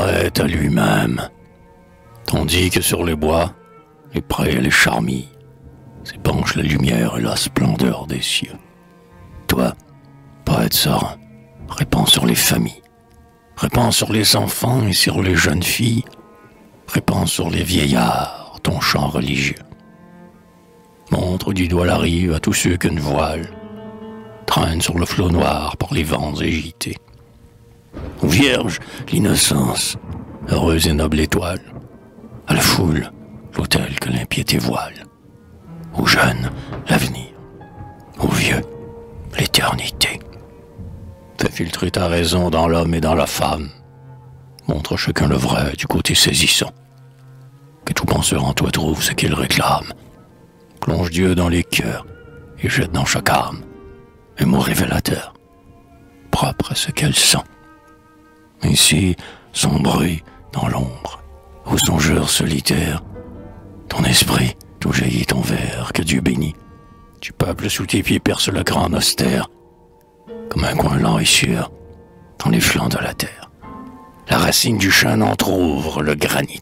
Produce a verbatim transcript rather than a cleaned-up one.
s'arrête à lui-même, tandis que sur les bois, les prés et les charmilles s'épanchent la lumière et la splendeur des cieux. Toi, poète serein, répands sur les familles, répands sur les enfants et sur les jeunes filles, répands sur les vieillards ton chant religieux. Montre du doigt la rive à tous ceux qu'une voile traîne sur le flot noir par les vents agités. Ô Vierge, l'innocence, heureuse et noble étoile, à la foule, l'autel que l'impiété voile, aux jeunes, l'avenir, aux vieux, l'éternité. Fais filtrer ta raison dans l'homme et dans la femme, montre à chacun le vrai du côté saisissant, que tout penseur en toi trouve ce qu'il réclame. Plonge Dieu dans les cœurs et jette dans chaque âme un mot révélateur, propre à ce qu'elle sent. Ainsi, son bruit dans l'ombre, aux songeurs solitaires, ton esprit, tout jaillit ton verre, que Dieu bénit. Tu peuples sous tes pieds perce le crâne austère, comme un coin lent et sûr, dans les flancs de la terre. La racine du chêne entr'ouvre le granit.